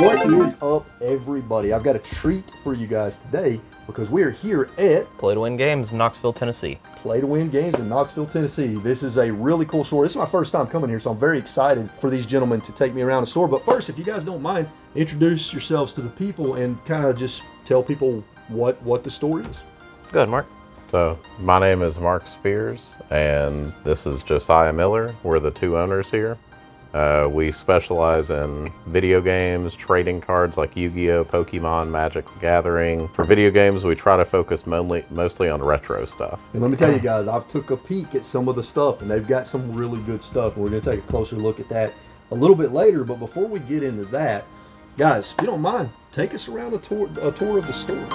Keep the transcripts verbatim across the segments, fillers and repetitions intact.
What is up, everybody? I've got a treat for you guys today because we are here at Play to Win Games in Knoxville, Tennessee. Play to Win Games in Knoxville, Tennessee. This is a really cool store. This is my first time coming here, so I'm very excited for these gentlemen to take me around the store. But first, if you guys don't mind, introduce yourselves to the people and kind of just tell people what, what the store is. Go ahead, Mark. So, my name is Mark Spears, and this is Josiah Miller. We're the two owners here. Uh, we specialize in video games, trading cards like Yu-Gi-Oh, Pokemon, Magic the Gathering. For video games, we try to focus mainly, mostly on retro stuff. And let me tell you guys, I've took a peek at some of the stuff, and they've got some really good stuff. We're going to take a closer look at that a little bit later, but before we get into that, guys, if you don't mind, take us around a tour, a tour of the store.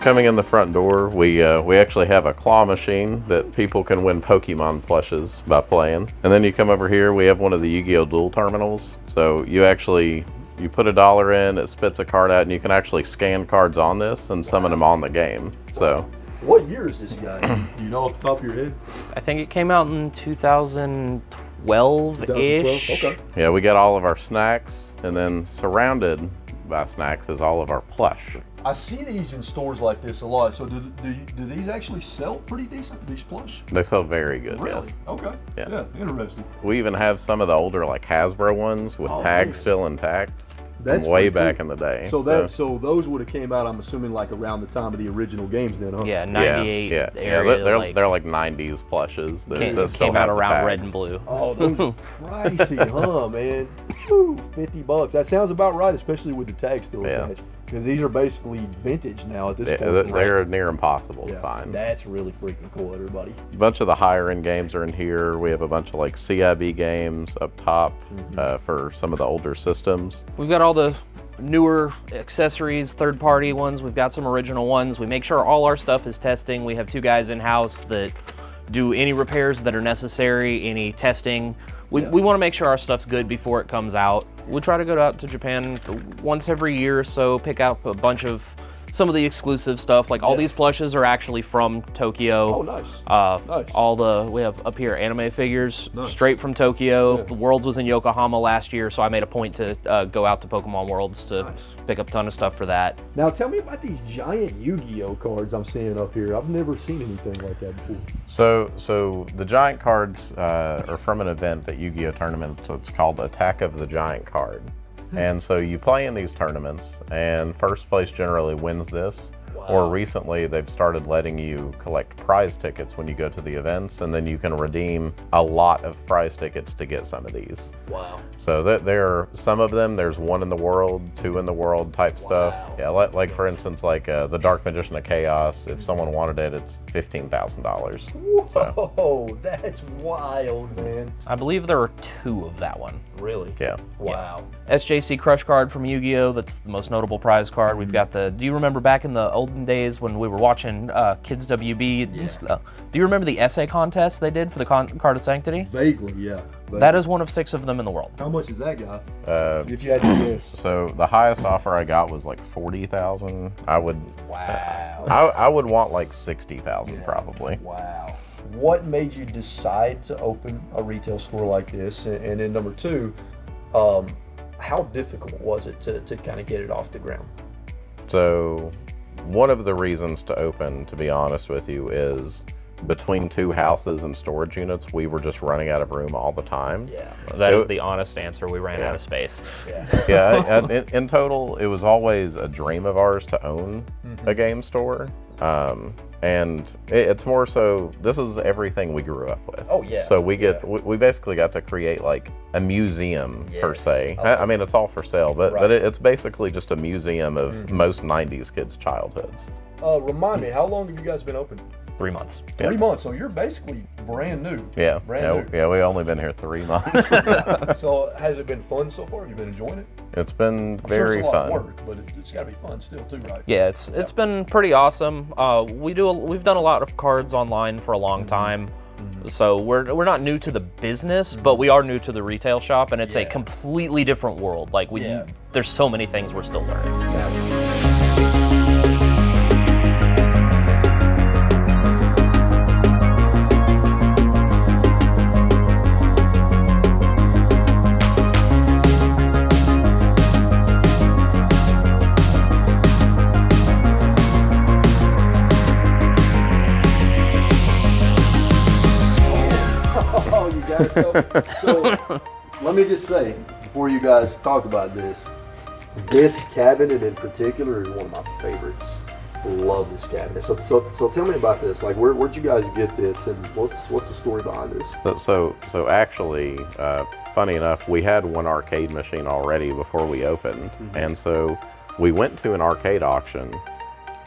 Coming in the front door, we uh, we actually have a claw machine that people can win Pokemon plushes by playing. And then you come over here, we have one of the Yu-Gi-Oh! Duel terminals. So you actually, you put a dollar in, it spits a card out, and you can actually scan cards on this and summon them on the game. So. What year is this guy? Do you know off the top of your head? I think it came out in two thousand twelve-ish. Okay. Yeah, we got all of our snacks, and then surrounded by snacks is all of our plush. I see these in stores like this a lot. So do, do, do these actually sell pretty decent, these plush? They sell very good, really? Yes. Okay, yeah. Yeah, interesting. We even have some of the older like Hasbro ones with oh, tags yeah. still intact. That's from way back cool. in the day. So, so. That, so those would have came out, I'm assuming, like around the time of the original games then, huh? Yeah, ninety-eight. Yeah, yeah. Area, yeah they're, they're, like, they're like nineties plushes. They're, came, they're still came out around tags. Red and blue. Oh, those are pricey, huh, man? fifty bucks. That sounds about right, especially with the tags still attached. Yeah. Because these are basically vintage now at this yeah, point. They're right? near impossible yeah, to find. That's really freaking cool, everybody. A bunch of the higher end games are in here. We have a bunch of like C I B games up top mm-hmm. uh, for some of the older systems. We've got all the newer accessories, third party ones. We've got some original ones. We make sure all our stuff is testing. We have two guys in house that do any repairs that are necessary, any testing. We, yeah. we want to make sure our stuff's good before it comes out. We'll try to go out to Japan once every year or so, pick out a bunch of some of the exclusive stuff. Like all yes. these plushes are actually from Tokyo. Oh, nice. Uh, nice. All the, we have up here anime figures nice. straight from Tokyo. Yeah. The Worlds was in Yokohama last year, so I made a point to uh, go out to Pokemon Worlds to nice. pick up a ton of stuff for that. Now tell me about these giant Yu-Gi-Oh cards I'm seeing up here. I've never seen anything like that before. So, so the giant cards uh, are from an event that Yu-Gi-Oh tournament, so it's called Attack of the Giant Card. And so you play in these tournaments, and first place generally wins this. Wow. Or recently, they've started letting you collect prize tickets when you go to the events, and then you can redeem a lot of prize tickets to get some of these. Wow. So that there are some of them. There's one in the world, two in the world type wow. stuff. Yeah, like, like for instance, like uh, the Dark Magician of Chaos, if someone wanted it, it's fifteen thousand dollars. Whoa, so. That's wild, man. I believe there are two of that one. Really? Yeah. Wow. Yeah. S J C Crush Card from Yu-Gi-Oh! That's the most notable prize card. We've got the, do you remember back in the old days when we were watching uh, Kids W B. Yeah. Uh, do you remember the essay contest they did for the Con Card of Sanctity? Vaguely, yeah. Vaguely. That is one of six of them in the world. How much is that guy? Uh, if you had to guess. So the highest offer I got was like forty thousand. I would. Wow. Uh, I, I would want like sixty thousand yeah. probably. Wow. What made you decide to open a retail store like this? And, and then number two, um, how difficult was it to to kind of get it off the ground? So. One of the reasons to open, to be honest with you, is between two houses and storage units, we were just running out of room all the time. Yeah, that it, is the honest answer. We ran yeah. out of space. Yeah, yeah in, in total, it was always a dream of ours to own mm-hmm. a game store. Um, and it, it's more so, this is everything we grew up with. Oh, yeah. So we get, yeah. we, we basically got to create like a museum yes. per se. Oh. I, I mean, it's all for sale, but, right. but it, it's basically just a museum of mm-hmm. most nineties kids' childhoods. Uh, remind me, how long have you guys been open? Three months. Three yeah. months, so you're basically brand new. Yeah, brand yeah, new. Yeah, we've only been here three months. So has it been fun so far? Have you been enjoying it? It's been I'm very sure it's a lot fun. Of work, but it, it's got to be fun still too, right? Yeah, it's yeah. it's been pretty awesome. Uh, we do a, we've done a lot of cards online for a long mm-hmm. time. Mm-hmm. So we're, we're not new to the business, mm-hmm. but we are new to the retail shop, and it's yeah. a completely different world. Like we, yeah. there's so many things we're still learning. Yeah. Oh, you guys. So, so let me just say, before you guys talk about this, this cabinet in particular is one of my favorites. Love this cabinet. So, so, so tell me about this. Like, where, where'd you guys get this, and what's what's the story behind this? So, so, so actually, uh, funny enough, we had one arcade machine already before we opened, mm-hmm. and so we went to an arcade auction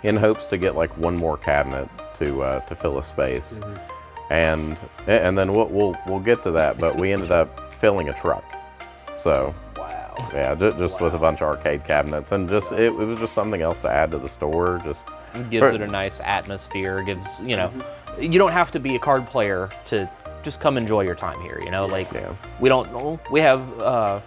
in hopes to get like one more cabinet to uh, to fill a space, mm-hmm. and and then we'll we'll we'll get to that. But we ended up filling a truck. So. Yeah, just, just wow. with a bunch of arcade cabinets, and just it, it was just something else to add to the store. Just gives for, it a nice atmosphere. Gives you know, mm-hmm. you don't have to be a card player to just come enjoy your time here. You know, yeah, like yeah. we don't we have uh,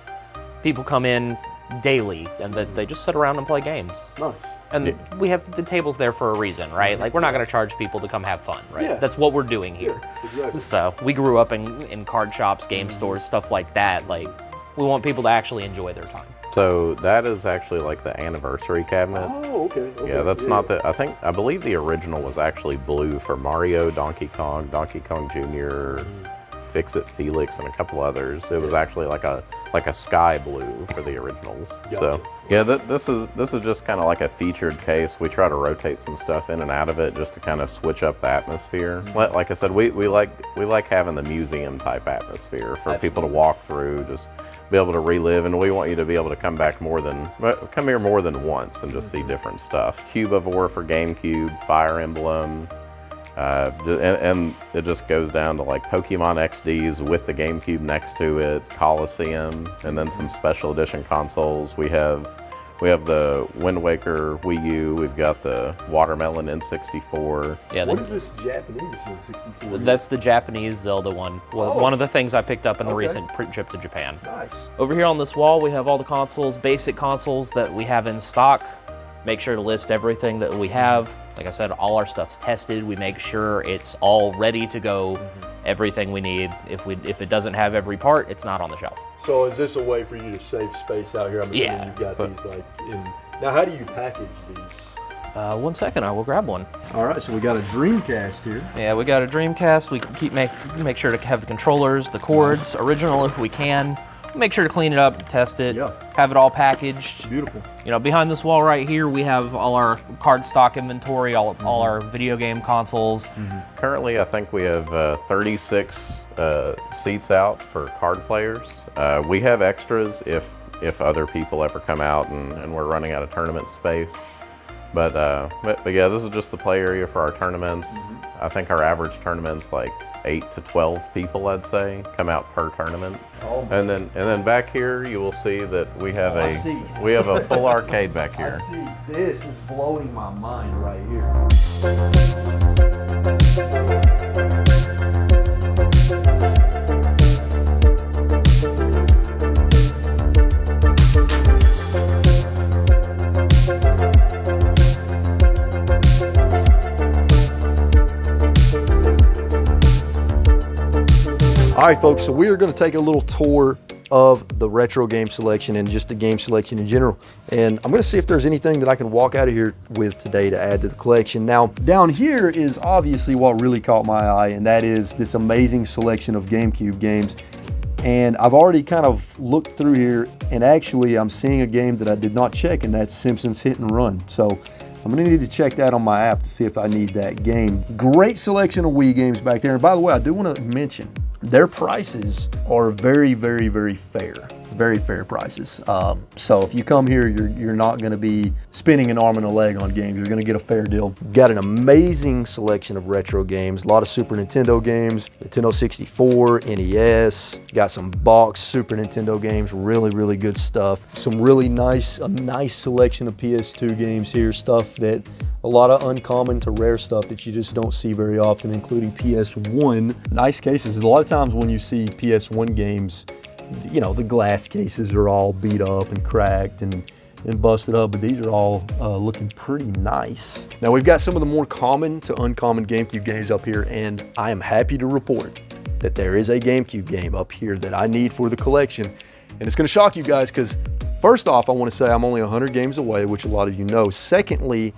people come in daily, and that they, they just sit around and play games. Nice. And yeah. we have the tables there for a reason, right? Like, we're not going to charge people to come have fun, right? Yeah. That's what we're doing here. Yeah, exactly. So we grew up in in card shops, game mm-hmm. stores, stuff like that, like. We want people to actually enjoy their time. So that is actually like the anniversary cabinet. Oh, okay. okay yeah, that's yeah. not the, I think, I believe the original was actually blue for Mario, Donkey Kong, Donkey Kong Junior, mm. Fix It Felix, and a couple others. It yeah. was actually like a like a sky blue for the originals. Gotcha. So yeah, th this is this is just kind of like a featured case. We try to rotate some stuff in and out of it just to kind of switch up the atmosphere. Mm. Like I said, we, we like we like having the museum type atmosphere for Absolutely. people to walk through, just. Be able to relive, and we want you to be able to come back more than come here more than once and just mm-hmm. see different stuff. Cube of War for GameCube, Fire Emblem, uh, and, and it just goes down to like Pokemon X Ds with the GameCube next to it, Coliseum, and then some special edition consoles. We have we have the Wind Waker Wii U. We've got the Watermelon N sixty-four. Yeah. What is this Japanese N sixty-four? That's the Japanese Zelda one. Well, oh. one of the things I picked up in the okay. recent trip to Japan. Nice. Over here on this wall, we have all the consoles, basic consoles that we have in stock. Make sure to list everything that we have. Like I said, all our stuff's tested. We make sure it's all ready to go. Mm-hmm. Everything we need. If we if it doesn't have every part, it's not on the shelf. So is this a way for you to save space out here? I'm assuming yeah. you've got these like in. Now, how do you package these? Uh, one second, I will grab one. All right, so we got a Dreamcast here. Yeah, we got a Dreamcast. We keep make make sure to have the controllers, the cords, original if we can. Make sure to clean it up, test it, yeah. have it all packaged. Beautiful. You know, behind this wall right here, we have all our card stock inventory, all, mm-hmm. all our video game consoles. Mm-hmm. Currently, I think we have uh, thirty-six uh, seats out for card players. Uh, we have extras if if other people ever come out and, and we're running out of tournament space. But, uh, but, but yeah, this is just the play area for our tournaments. Mm-hmm. I think our average tournament's like eight to twelve people, I'd say, come out per tournament. Oh, and then and then back here you will see that we have oh, a we have a full arcade back here. I see. This is blowing my mind right here. All right, folks, so we are going to take a little tour of the retro game selection and just the game selection in general. And I'm going to see if there's anything that I can walk out of here with today to add to the collection. Now, down here is obviously what really caught my eye, and that is this amazing selection of GameCube games. And I've already kind of looked through here, and actually I'm seeing a game that I did not check, and that's Simpsons Hit and Run. So I'm gonna need to check that on my app to see if I need that game. Great selection of Wii games back there. And by the way, I do wanna mention, their prices are very, very, very fair. Very fair prices. Um, so if you come here, you're, you're not gonna be spinning an arm and a leg on games. You're gonna get a fair deal. Got an amazing selection of retro games. A lot of Super Nintendo games, Nintendo sixty-four, N E S. Got some box Super Nintendo games, really, really good stuff. Some really nice, a nice selection of P S two games here, stuff that a lot of uncommon to rare stuff that you just don't see very often, including P S one. Nice cases. A lot of times when you see P S one games, you know, the glass cases are all beat up and cracked and, and busted up, but these are all uh, looking pretty nice. Now, we've got some of the more common to uncommon GameCube games up here, and I am happy to report that there is a GameCube game up here that I need for the collection. And it's gonna shock you guys, because first off, I wanna say I'm only one hundred games away, which a lot of you know. Secondly,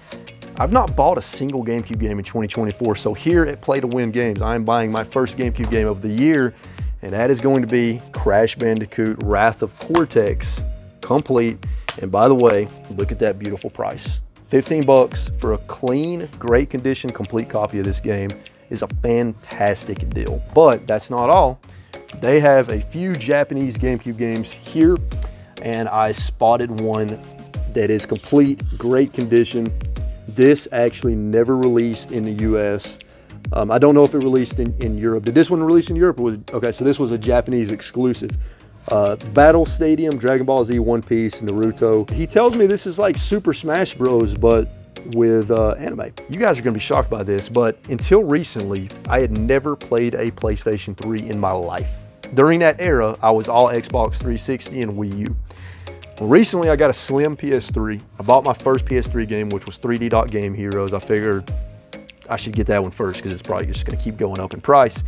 I've not bought a single GameCube game in twenty twenty-four, so here at Play to Win Games, I am buying my first GameCube game of the year, and that is going to be Crash Bandicoot Wrath of Cortex Complete. And by the way, look at that beautiful price. fifteen bucks for a clean, great condition, complete copy of this game is a fantastic deal. But that's not all. They have a few Japanese GameCube games here, and I spotted one that is complete, great condition. This actually never released in the U S. Um, I don't know if it released in, in Europe. Did this one release in Europe? Was, okay, so this was a Japanese exclusive. Uh, Battle Stadium, Dragon Ball Z, One Piece, Naruto. He tells me this is like Super Smash Bros, but with uh, anime. You guys are gonna be shocked by this, but until recently, I had never played a PlayStation three in my life. During that era, I was all Xbox three sixty and Wii U. Recently, I got a slim P S three. I bought my first P S three game, which was three D Game Heroes. I figured I should get that one first because it's probably just going to keep going up in price.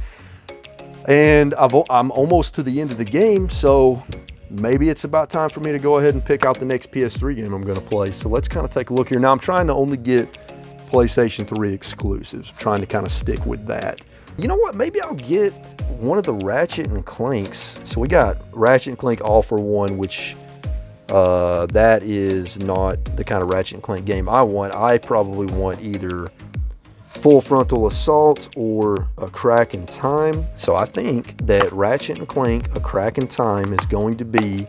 And I've, I'm almost to the end of the game, so maybe it's about time for me to go ahead and pick out the next P S three game I'm going to play. So let's kind of take a look here. Now, I'm trying to only get PlayStation three exclusives. I'm trying to kind of stick with that. You know what? Maybe I'll get one of the Ratchet and Clanks. So we got Ratchet and Clank All for One, which... Uh, that is not the kind of Ratchet and Clank game I want. I probably want either Full Frontal Assault or A Crack in Time. So I think that Ratchet and Clank A Crack in Time is going to be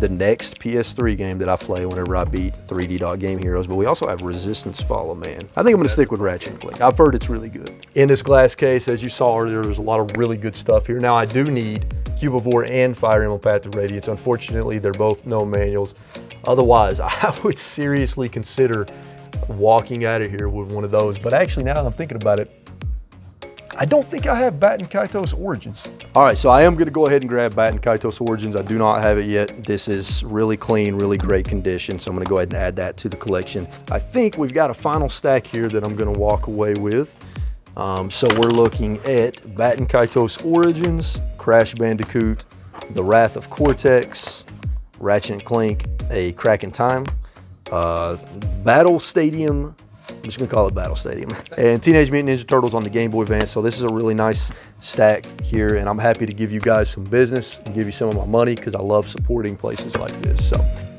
the next P S three game that I play whenever I beat three D Game Heroes. But we also have Resistance Follow Man. I think I'm gonna stick with Ratchet and Clank. I've heard it's really good. In this glass case, as you saw earlier, there's a lot of really good stuff here. Now I do need Cube of War and Fire Emblem Path of Radiance. Unfortunately, they're both no manuals. Otherwise, I would seriously consider walking out of here with one of those. But actually, now that I'm thinking about it, I don't think I have Baten Kaitos Origins. All right, so I am gonna go ahead and grab Baten Kaitos Origins. I do not have it yet. This is really clean, really great condition. So I'm gonna go ahead and add that to the collection. I think we've got a final stack here that I'm gonna walk away with. Um, so we're looking at Baten Kaitos Origins, Crash Bandicoot, The Wrath of Cortex, Ratchet and Clank, A Crack in Time, uh, Battle Stadium, I'm just gonna call it Battle Stadium, and Teenage Mutant Ninja Turtles on the Game Boy Advance. So this is a really nice stack here, and I'm happy to give you guys some business and give you some of my money because I love supporting places like this. So.